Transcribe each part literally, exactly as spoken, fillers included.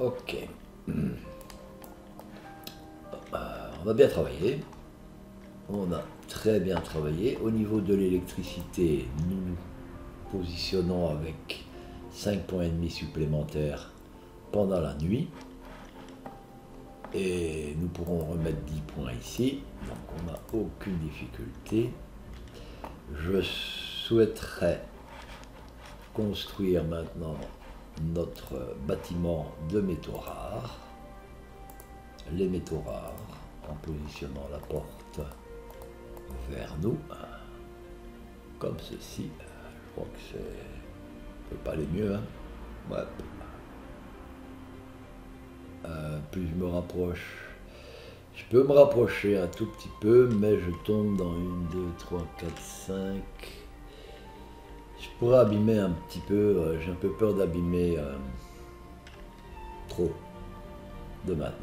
Ok. On va bien travailler. On a très bien travaillé. Au niveau de l'électricité, nous nous positionnons avec cinq points et demi supplémentaires pendant la nuit. Et nous pourrons remettre dix points ici. Donc on n'a aucune difficulté. Je souhaiterais construire maintenant notre bâtiment de métaux rares. Les métaux rares, en positionnant la porte vers nous, comme ceci. Je crois que c'est... peut pas aller mieux, hein. Ouais. Euh, plus je me rapproche, je peux me rapprocher un tout petit peu, mais je tombe dans une, deux, trois, quatre, cinq. Je pourrais abîmer un petit peu, euh, j'ai un peu peur d'abîmer euh, trop de maintenant.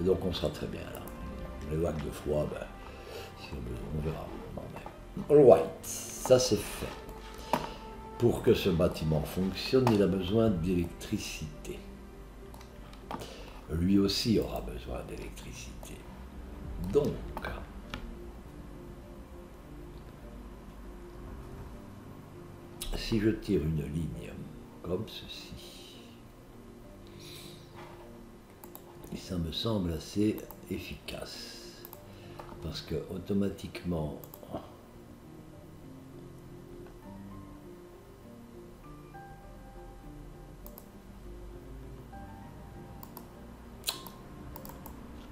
Et donc on sera très bien là. Les vagues de froid, ben, si on, veut, on verra. Non, mais... All right, ça c'est fait. Pour que ce bâtiment fonctionne, il a besoin d'électricité. Lui aussi aura besoin d'électricité. Donc, si je tire une ligne comme ceci, et ça me semble assez efficace, parce que automatiquement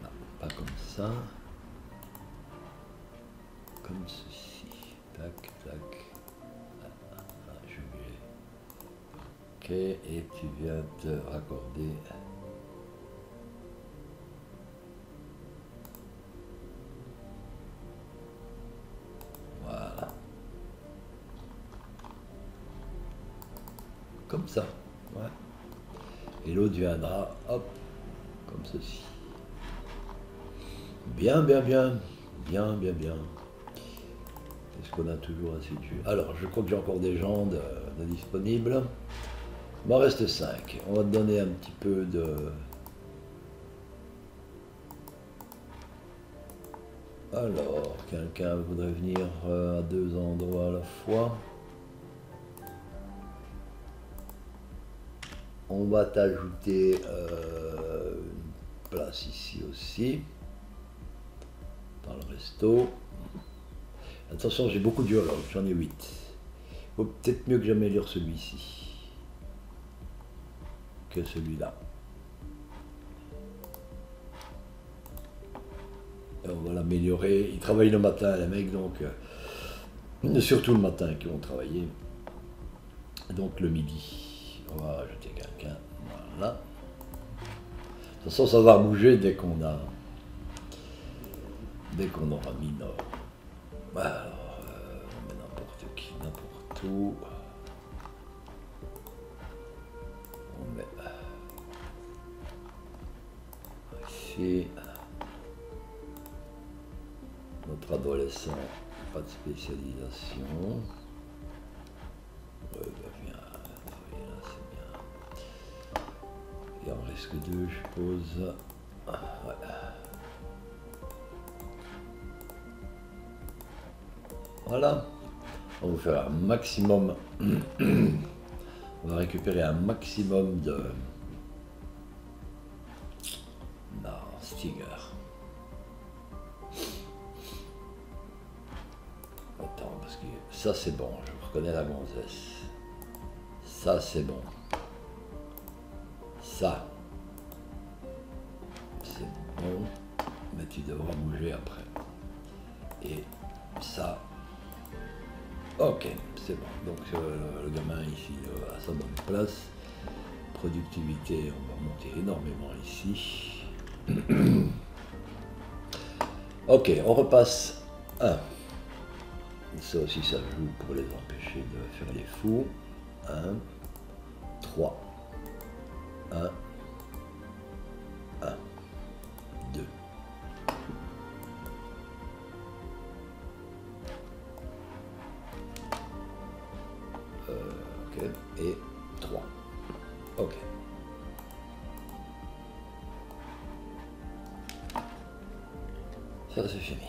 non, pas comme ça, comme ceci, tac tac, ah, ah, j'ai oublié. Ok, et tu viens te raccorder. Comme ça, ouais. Et l'autre viendra, hop, comme ceci. Bien, bien, bien, bien, bien, bien. Est-ce qu'on a toujours assez de... Alors, je crois que j'ai encore des gens de, de disponibles. Il m'en reste cinq. On va te donner un petit peu de... Alors, quelqu'un voudrait venir à deux endroits à la fois. On va t'ajouter euh, une place ici aussi, dans le resto. Attention, j'ai beaucoup d'urologues, j'en ai huit. Il vaut peut-être mieux que j'améliore celui-ci que celui-là. On va l'améliorer. Ils travaillent le matin, les mecs, donc euh, surtout le matin qu'ils vont travailler. Donc le midi. On va rajouter quelqu'un, voilà. De toute façon, ça va bouger dès qu'on a... Dès qu'on aura mis nos... Alors, euh, on met n'importe qui, n'importe où. On met... Ici... Notre adolescent, pas de spécialisation. Ouais, bah, viens. Il en reste que deux, je suppose. Ah, ouais. Voilà. On va faire un maximum. On va récupérer un maximum de. Non, Stinger. Attends, parce que ça c'est bon, je reconnais la gonzesse. Ça c'est bon. Ça, c'est bon, mais tu devras bouger après. Et ça, ok, c'est bon. Donc euh, le gamin ici euh, à sa bonne place. Productivité, on va monter énormément ici. Ok, on repasse un. Ça aussi, ça joue pour les empêcher de faire les fous. un, trois. un, un, deux. Euh, ok, et trois. Ok. そうですよね。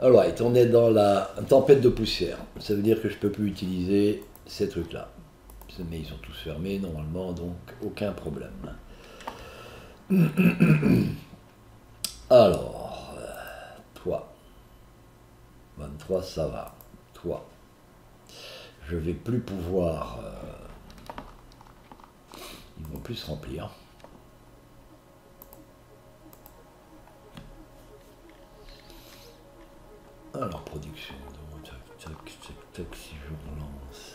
Alright, on est dans la tempête de poussière. Ça veut dire que je peux plus utiliser ces trucs-là. Mais ils sont tous fermés normalement, donc aucun problème. Alors, toi. vingt-trois, ça va. Toi. Je vais plus pouvoir... Euh, ils vont plus se remplir. Alors, production, tac, tac, tac, tac, si je relance.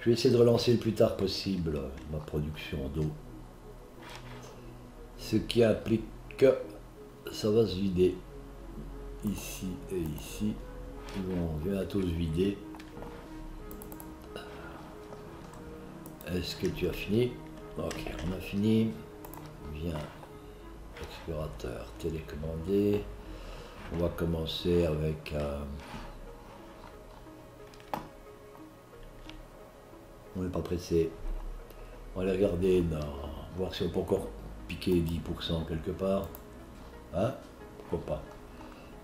Je vais essayer de relancer le plus tard possible ma production d'eau. Ce qui implique que ça va se vider. Ici et ici. On vient à tous vider. Est-ce que tu as fini? Ok, on a fini. Viens, explorateur télécommandé. On va commencer avec euh... on n'est pas pressé. On va aller regarder dans... voir si on peut encore piquer dix pour cent quelque part. Hein? Pourquoi pas?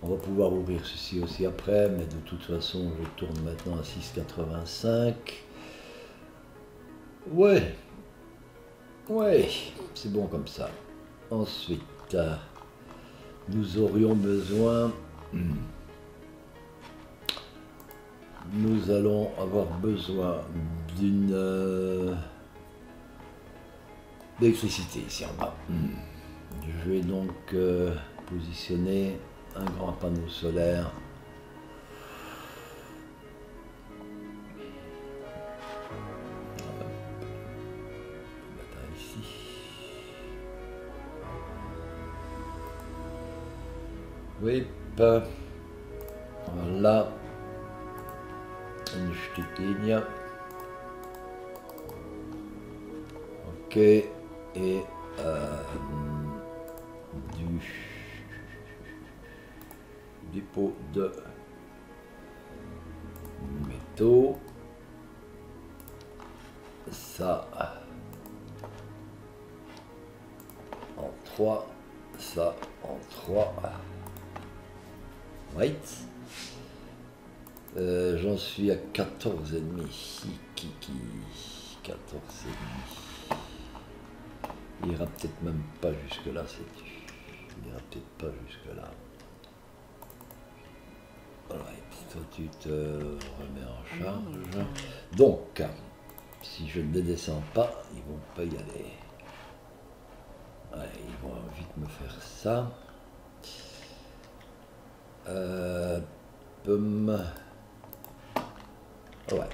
On va pouvoir ouvrir ceci aussi après, mais de toute façon je tourne maintenant à six virgule quatre-vingt-cinq. Ouais. Ouais, c'est bon comme ça. Ensuite... Euh... Nous aurions besoin, nous allons avoir besoin d'une euh, d'électricité ici en bas. Je vais donc euh, positionner un grand panneau solaire. Oui, pas. Voilà. Une petite ligne. Ok. Et euh, du dépôt de métaux. Ça. En trois. Ça en trois. Right. Euh, J'en suis à quatorze et demi. quatorze et demi. Il ira peut-être même pas jusque là, sais-tu. Il ira peut-être pas jusque là. Alright, toi tu te remets en charge. Donc, si je ne les descends pas, ils vont pas y aller. Allez, ils vont vite me faire ça. Euh, ouais.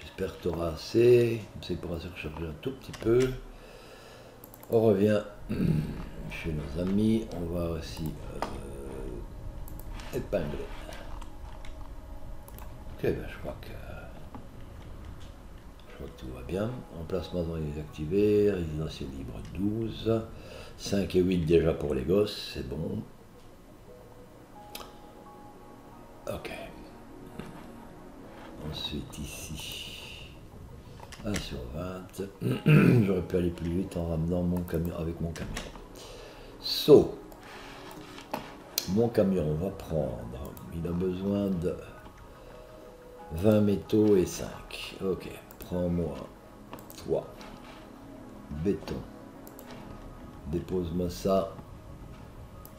J'espère que tu auras assez. C'est pour se recharger un tout petit peu. On revient chez nos amis. On va aussi euh, épingler. Ok, ben je crois que je crois que tout va bien. Emplacement non désactivé, résidentiel libre douze, cinq et huit déjà pour les gosses, c'est bon. Ok. Ensuite ici, un sur vingt. J'aurais pu aller plus vite en ramenant mon camion avec mon camion. So, mon camion, on va prendre. Il a besoin de vingt métaux et cinq. Ok, prends-moi trois. Béton. Dépose-moi ça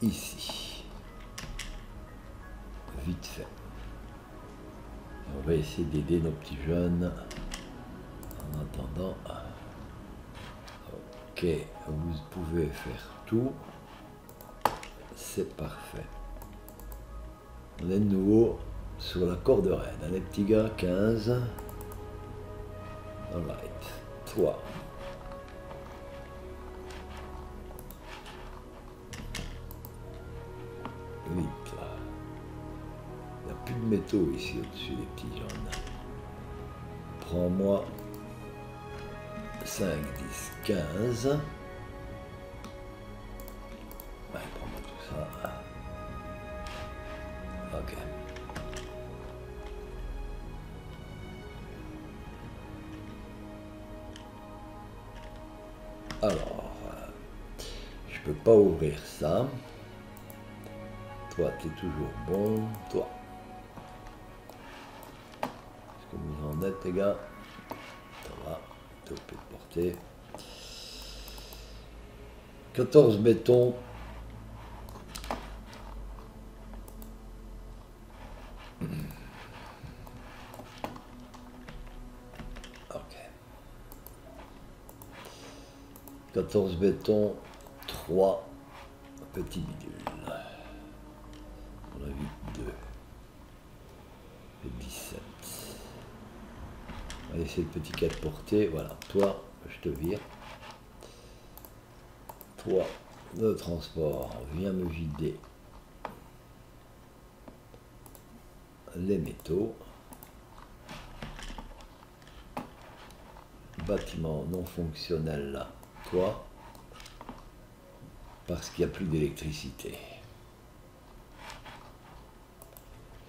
ici. Vite fait. On va essayer d'aider nos petits jeunes en attendant. Ok, vous pouvez faire tout. C'est parfait. On est de nouveau sur la corde raide. Hein, les petits gars, quinze. Alright. Toi. huit. Plus de métaux ici au-dessus des petits jaunes. Prends-moi cinq, dix, quinze. ¿Para qué? Alors, euh, je peux pas ouvrir ça. Toi, t'es toujours bon. Toi. Est-ce que vous en êtes, les gars? Ça va. Topé de portée. quatorze bétons. quatorze bétons, trois petits bidules. On a vite deux. Et dix-sept. On va laisser le petit quatre porter. Voilà, toi, je te vire. Toi, le transport, viens me vider les métaux. Bâtiment non fonctionnel là. Toi, parce qu'il n'y a plus d'électricité.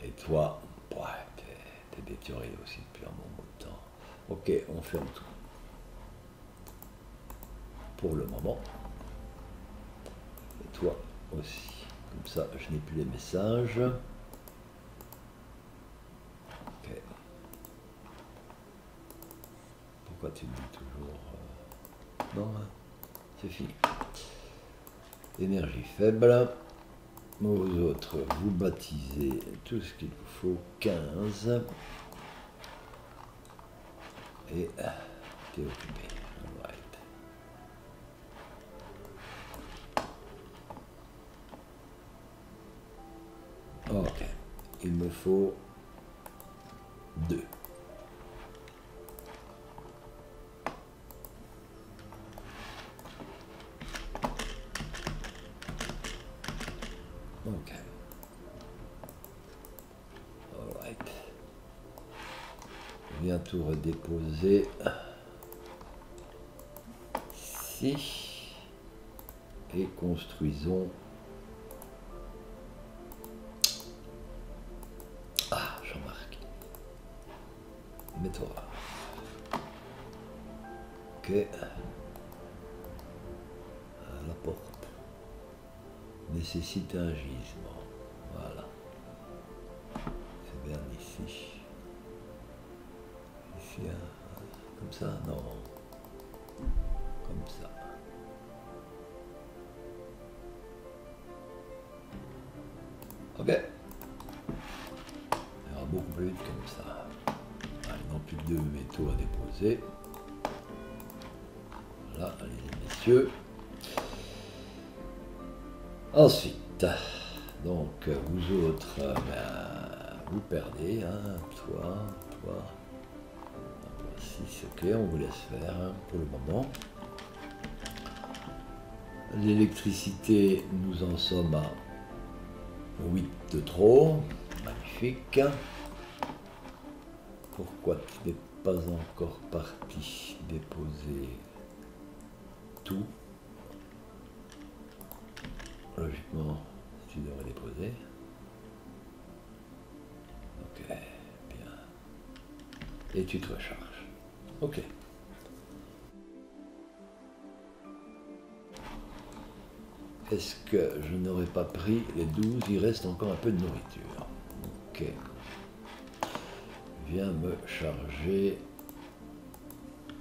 Et toi, bah, t'es détérioré aussi depuis un bon bout de temps. Ok, on ferme tout. Pour le moment. Et toi aussi. Comme ça, je n'ai plus les messages. Ok. Pourquoi tu me dis toujours... Non, c'est fini. Énergie faible. Vous autres, vous baptisez tout ce qu'il vous faut. quinze. Et t'es occupé. All right. Ok. Il me faut deux. Tout redéposer ici et construisons. Ah, Jean-Marc, mets-toi. Ok, à la porte nécessite un gisement. Voilà, c'est bien ici. Comme ça, non. Comme ça. Ok. Il y aura beaucoup plus vite comme ça. Maintenant, plus de métaux à déposer. Voilà, allez, messieurs. Ensuite, donc, vous autres, ben, vous perdez, hein, toi, toi. Ok, on vous laisse faire hein, pour le moment. L'électricité, nous en sommes à huit de trop. Magnifique. Pourquoi tu n'es pas encore parti déposer tout? Logiquement, tu devrais déposer. Ok, bien. Et tu te recharges. Ok. Est-ce que je n'aurais pas pris les douze? Il reste encore un peu de nourriture. Ok. Viens me charger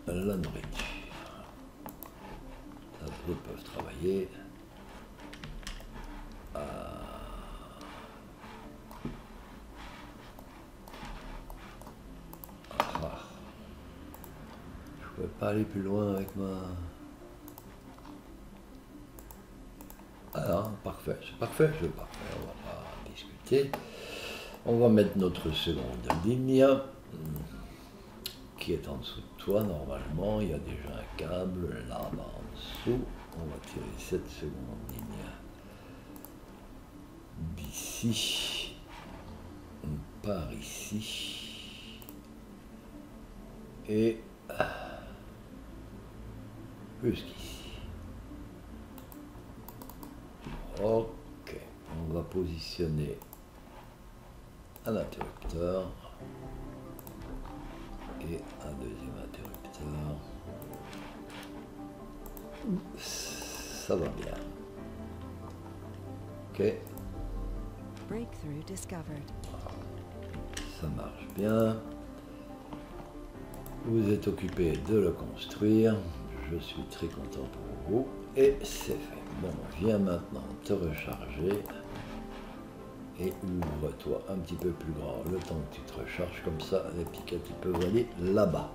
la nourriture. Ils peuvent travailler. Ah. Je ne peux pas aller plus loin avec ma... Ah, parfait, c'est parfait, c'est parfait, on va pas discuter. On va mettre notre seconde ligne, qui est en dessous de toi, normalement, il y a déjà un câble là-bas en dessous. On va tirer cette seconde ligne d'ici, par ici, et... jusqu'ici. Ok, on va positionner à l'interrupteur et un deuxième interrupteur. Ça va bien. Ok. Ça marche bien. Vous êtes occupé de le construire. Je suis très content pour vous. Et c'est fait. Bon, viens maintenant te recharger. Et ouvre-toi un petit peu plus grand le temps que tu te recharges. Comme ça, les piquets, tu peux aller là-bas.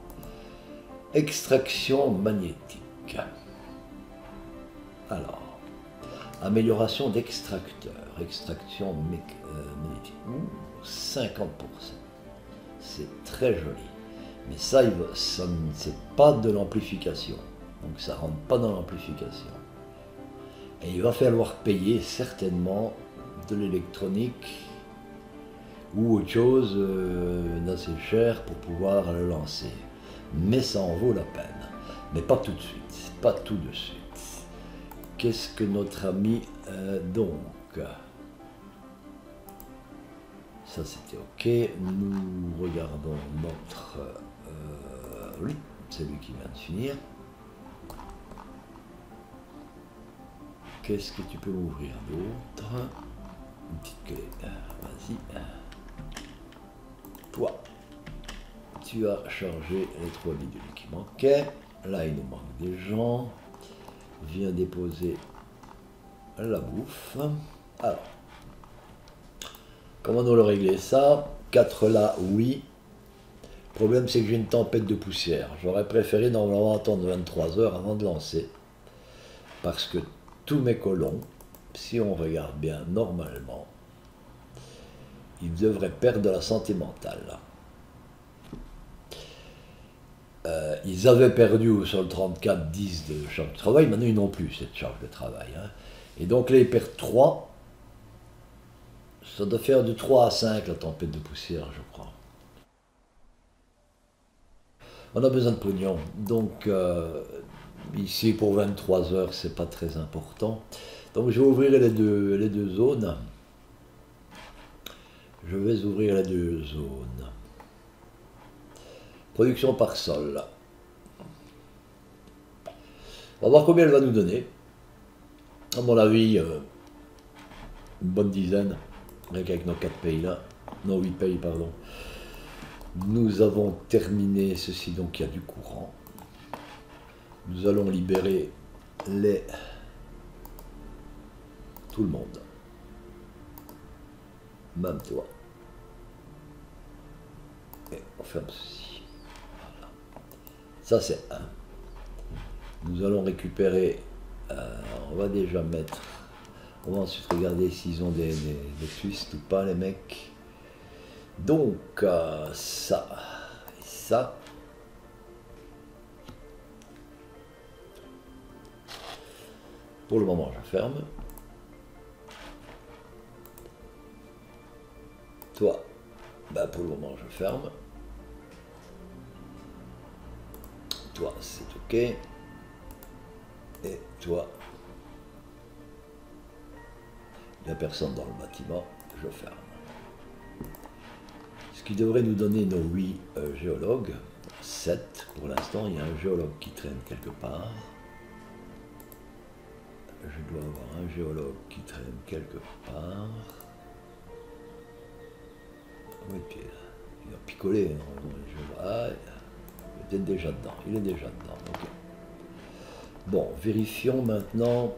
Extraction magnétique. Alors, amélioration d'extracteur, extraction magnétique, cinquante pour cent. C'est très joli. Mais ça, ça c'est pas de l'amplification. Donc ça rentre pas dans l'amplification. Et il va falloir payer certainement de l'électronique ou autre chose d'assez cher pour pouvoir le lancer. Mais ça en vaut la peine. Mais pas tout de suite, pas tout de suite. Qu'est-ce que notre ami euh, donc? Ça c'était ok. Nous regardons notre. Euh, c'est lui qui vient de finir. Qu'est-ce que tu peux ouvrir d'autre? Une petite clé. Vas-y. Toi, tu as chargé les trois bidules qui manquaient. Là, il nous manque des gens. Viens déposer la bouffe. Alors, comment nous le régler ça? Quatre là, oui. Le problème, c'est que j'ai une tempête de poussière. J'aurais préféré normalement attendre vingt-trois heures avant de lancer. Parce que tous mes colons, si on regarde bien normalement, ils devraient perdre de la santé mentale. Euh, ils avaient perdu sur le trente-quatre, dix de charge de travail, maintenant ils n'ont plus cette charge de travail. Hein. Et donc là ils perdent trois, ça doit faire de trois à cinq la tempête de poussière je crois. On a besoin de pognon, donc euh, ici pour vingt-trois heures c'est pas très important. Donc je vais ouvrir les deux, les deux zones. Je vais ouvrir les deux zones. Production par sol. On va voir combien elle va nous donner. À mon avis, euh, une bonne dizaine, rien qu'avec nos quatre pays là, nos huit pays pardon. Nous avons terminé ceci, donc il y a du courant. Nous allons libérer les... tout le monde. Même toi. Et on ferme ceci. Ça c'est un. Nous allons récupérer, euh, on va déjà mettre, on va ensuite regarder s'ils ont des, des, des twists ou pas les mecs. Donc euh, ça, et ça. Pour le moment je ferme. Toi, bah pour le moment je ferme. Toi, c'est ok. Et toi, il n'y a personne dans le bâtiment, je ferme. Ce qui devrait nous donner nos huit euh, géologues, sept pour l'instant, il y a un géologue qui traîne quelque part. Je dois avoir un géologue qui traîne quelque part. Oui, puis il a picolé, hein, je vois. Déjà dedans, il est déjà dedans. Okay. Bon, vérifions maintenant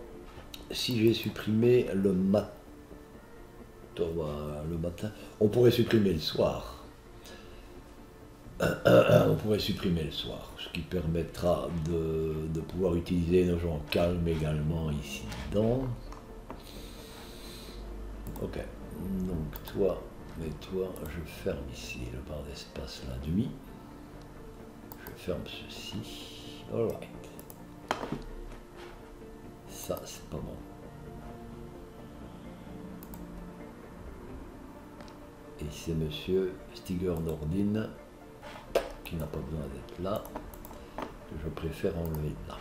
si j'ai supprimé le matin. Le matin, on pourrait supprimer le soir. On pourrait supprimer le soir, ce qui permettra de, de pouvoir utiliser nos gens calmes également ici dedans. Ok, donc toi et toi, je ferme ici le bar d'espace la nuit. Ferme ceci. Alright. Ça, c'est pas bon. Et c'est monsieur Stiger Nordin qui n'a pas besoin d'être là. Je préfère enlever là.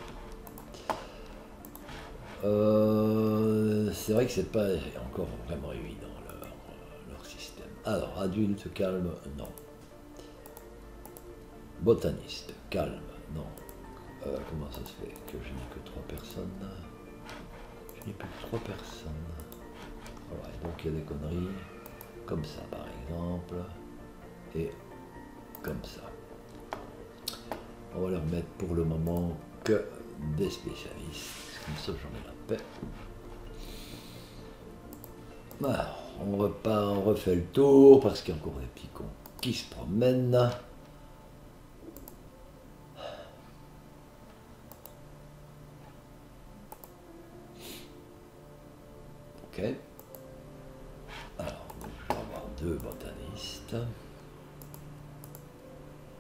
Euh, c'est vrai que c'est pas encore vraiment évident leur, leur système. Alors, adulte, calme, non. Botaniste, calme, non. Euh, comment ça se fait que je n'ai que trois personnes? Je n'ai plus que trois personnes. Voilà, donc il y a des conneries, comme ça par exemple, et comme ça. On va leur mettre pour le moment que des spécialistes, comme ça j'en ai la paix. Voilà, on repart, on refait le tour, parce qu'il y a encore des petits cons qui se promènent. Ok. Alors, je vais avoir deux botanistes.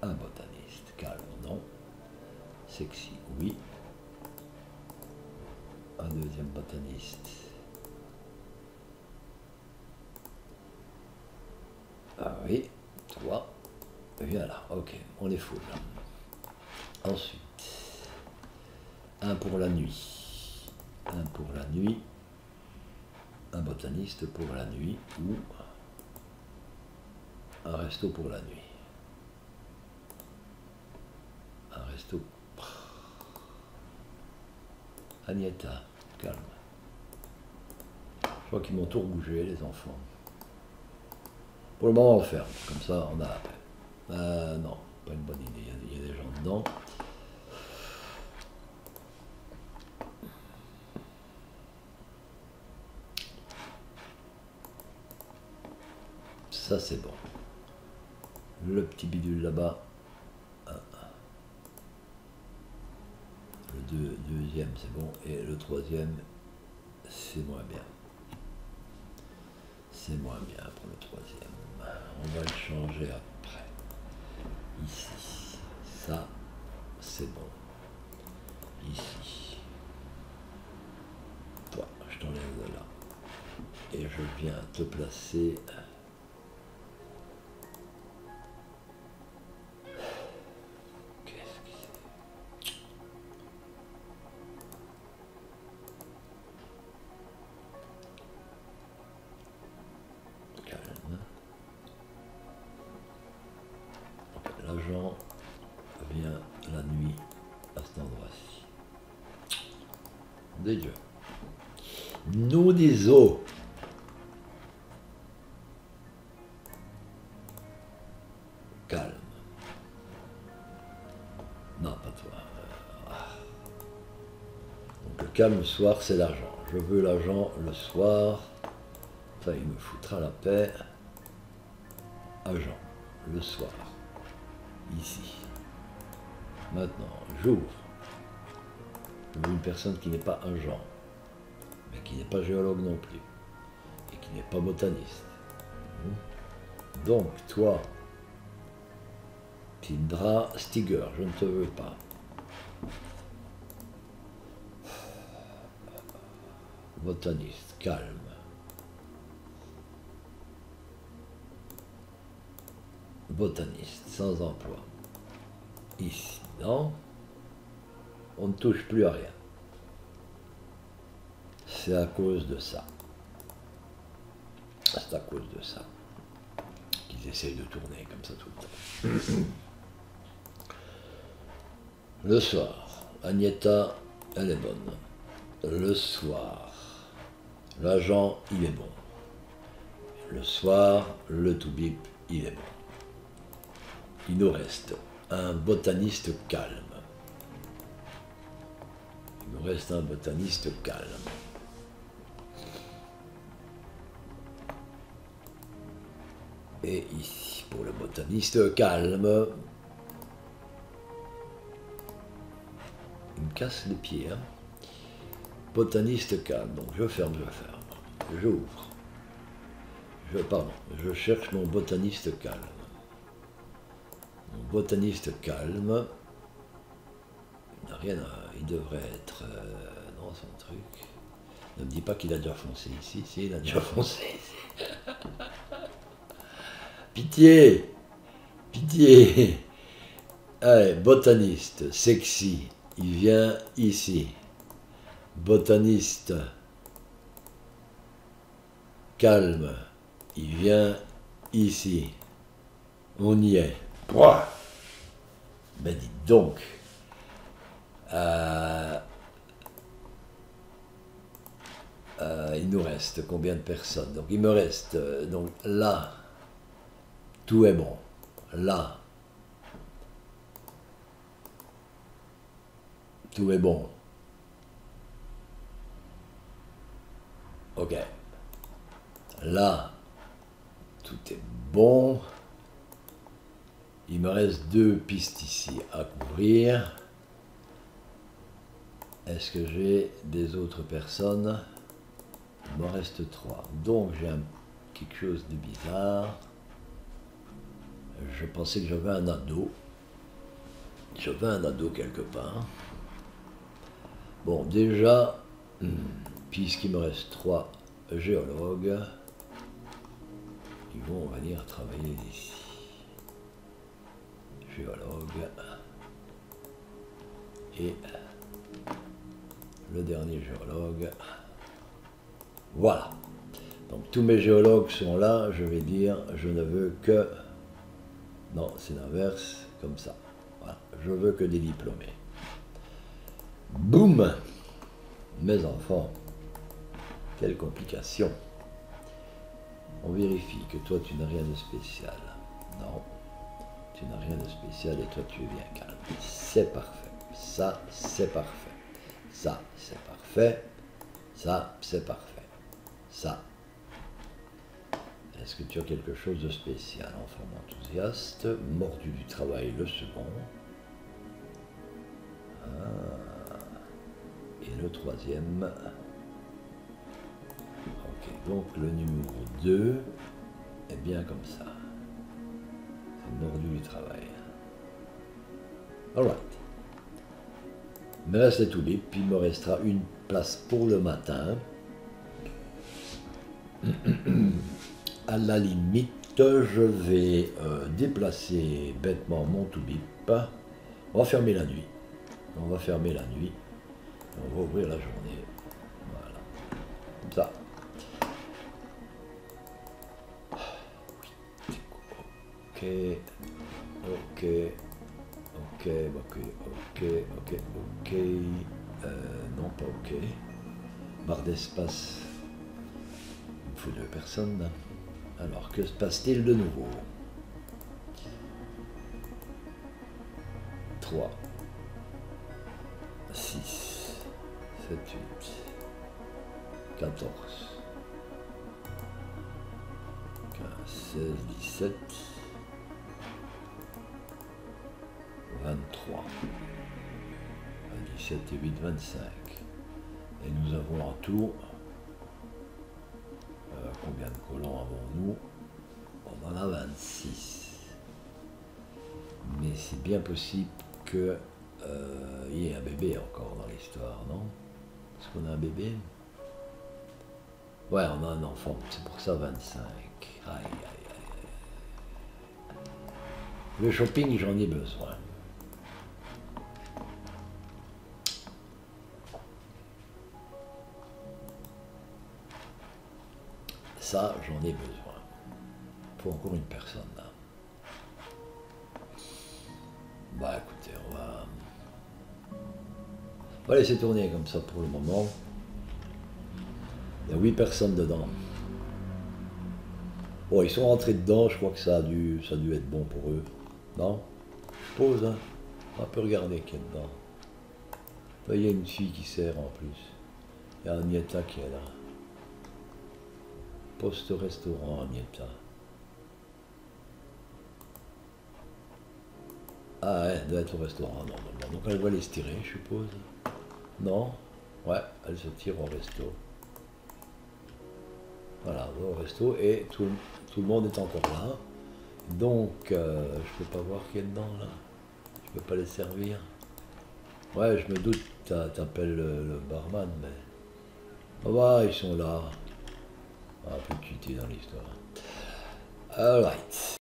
Un botaniste, calme, non. Sexy, oui. Un deuxième botaniste. Ah oui, toi. Viens là, ok, on est full. Ensuite, un pour la nuit. Un pour la nuit. Un botaniste pour la nuit ou un resto pour la nuit. Un resto. Agneta, calme. Je crois qu'ils m'ont tout bougé, les enfants. Pour le moment, on ferme. Comme ça, on a après. Euh, non, pas une bonne idée. Il y, y a des gens dedans. Ça c'est bon. Le petit bidule là-bas. Le deux, deuxième c'est bon. Et le troisième, c'est moins bien. C'est moins bien pour le troisième. On va le changer après. Ici. Ça, c'est bon. Ici. Toi, je t'enlève de là. Et je viens te placer. L'agent vient la nuit à cet endroit-ci. Des dieux. Nous disons. Calme. Non, pas toi. Donc le calme le soir, c'est l'argent. Je veux l'argent le soir. Enfin, il me foutra la paix. Agent, le soir. Ici. Maintenant, j'ouvre. Je veux une personne qui n'est pas un genre, mais qui n'est pas géologue non plus, et qui n'est pas botaniste. Donc, toi, Tindra Stiger, je ne te veux pas. Botaniste, calme. Botaniste, sans emploi. Ici, non, on ne touche plus à rien. C'est à cause de ça. C'est à cause de ça qu'ils essayent de tourner comme ça tout le temps. Le soir, Agneta, elle est bonne. Le soir, l'agent, il est bon. Le soir, le toubib, il est bon. Il nous reste un botaniste calme. Il nous reste un botaniste calme. Et ici, pour le botaniste calme, il me casse les pieds. Hein. Botaniste calme. Donc je ferme, je ferme. J'ouvre. Je, pardon, je cherche mon botaniste calme. Mon botaniste calme, il n'a rien à... il devrait être euh, dans son truc. Ne me dis pas qu'il a déjà foncé ici, si il a déjà foncé ici. Pitié, pitié. Allez, botaniste, sexy, il vient ici. Botaniste, calme, il vient ici. On y est. Pouah. Ben dites donc. Euh, euh, il nous reste combien de personnes? Donc il me reste, euh, donc là, tout est bon. Là, tout est bon. Ok. Là, tout est bon. Il me reste deux pistes ici à couvrir. Est-ce que j'ai des autres personnes? Il m'en reste trois. Donc j'ai quelque chose de bizarre. Je pensais que j'avais un ado. J'avais un ado quelque part. Bon, déjà, puisqu'il me reste trois géologues, ils vont venir travailler ici. Géologue. Et le dernier géologue. Voilà. Donc tous mes géologues sont là. Je vais dire, je ne veux que... Non, c'est l'inverse, comme ça. Voilà. Je veux que des diplômés. Boum! Mes enfants, quelle complication. On vérifie que toi, tu n'as rien de spécial. Non, tu n'as rien de spécial et toi, tu es bien calme. C'est parfait. Ça, c'est parfait. Ça, c'est parfait. Ça, c'est parfait. Ça. Est-ce que tu as quelque chose de spécial? Enfant enthousiaste, mordu du travail le second. Ah. Et le troisième. Ok, donc le numéro deux est bien comme ça. C'est mordu du travail. All right. Il me reste les tulipes, puis il me restera une place pour le matin. À la limite, je vais euh, déplacer bêtement mon tulip. On va fermer la nuit. On va fermer la nuit. On va ouvrir la journée. Voilà. Comme ça. Ok. Ok. Ok. Ok. Ok. Ok. Ok. Euh, non, pas ok. Barre d'espace. Il me faut deux personnes là. Alors, que se passe-t-il de nouveau? trois, six, sept, huit, quatorze, quinze, seize, dix-sept, vingt-trois, dix-sept et huit, vingt-cinq. Et nous avons en tout... Combien de colons avons-nous? On en a vingt-six. Mais c'est bien possible qu'il euh, y ait un bébé encore dans l'histoire, non? Est-ce qu'on a un bébé? Ouais, on a un enfant, c'est pour ça vingt-cinq. Aïe, aïe, aïe. Le shopping, j'en ai besoin. Ça, j'en ai besoin. Il faut encore une personne là. Bah écoutez, on va... on va laisser tourner comme ça pour le moment. Il y a huit personnes dedans. Bon, ils sont rentrés dedans, je crois que ça a dû, ça a dû être bon pour eux. Non? Je pose, hein. On peut regarder qui est dedans. Là, il y a une fille qui sert en plus. Il y a Agneta qui est là. Poste-restaurant, Agneta. Ah, elle doit être au restaurant, normalement. Donc elle va les tirer, je suppose. Non? Ouais, elle se tire au resto. Voilà, on va au resto et tout, tout le monde est encore là. Donc, euh, je peux pas voir qui est dedans, là. Je peux pas les servir. Ouais, je me doute, t'appelles le, le barman, mais... Ah bah, ils sont là. Un peu quitté dans l'histoire. All right.